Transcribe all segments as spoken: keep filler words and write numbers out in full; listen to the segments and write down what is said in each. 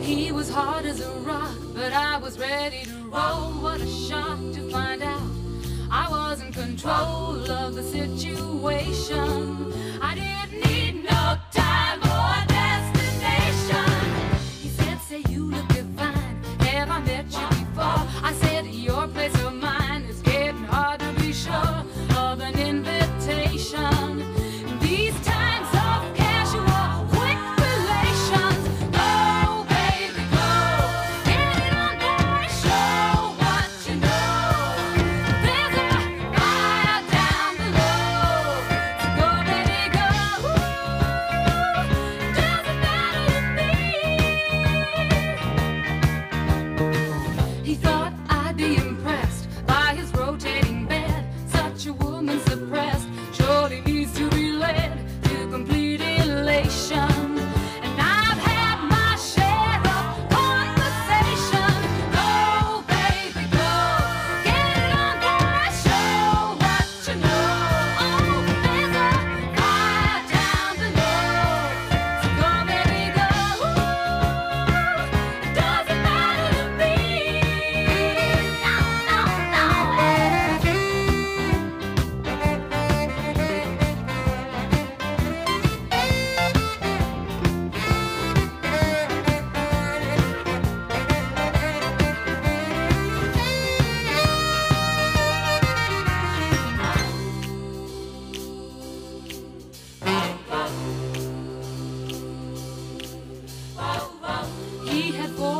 He was hard as a rock, but I was ready to roll. What a shock to find out I was in control of the situation. I didn't need no time or destination. He said, "Say, you look divine. Have I met you before?" I said, "Your place or mine, it's getting hard to be sure of an invitation."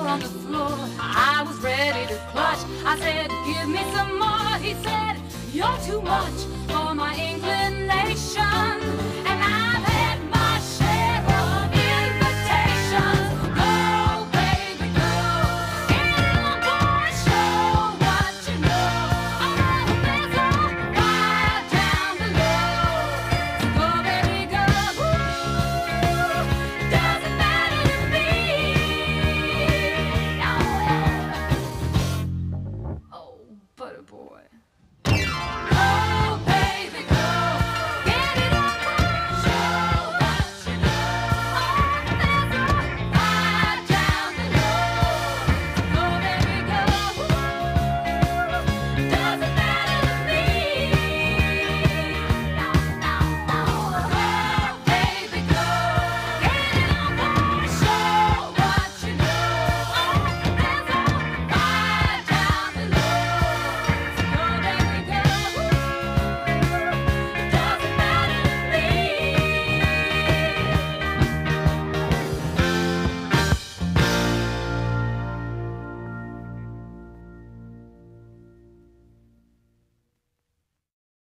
On the floor, I was ready to clutch. I said, "Give me some more." He said, "You're too much for my inclination."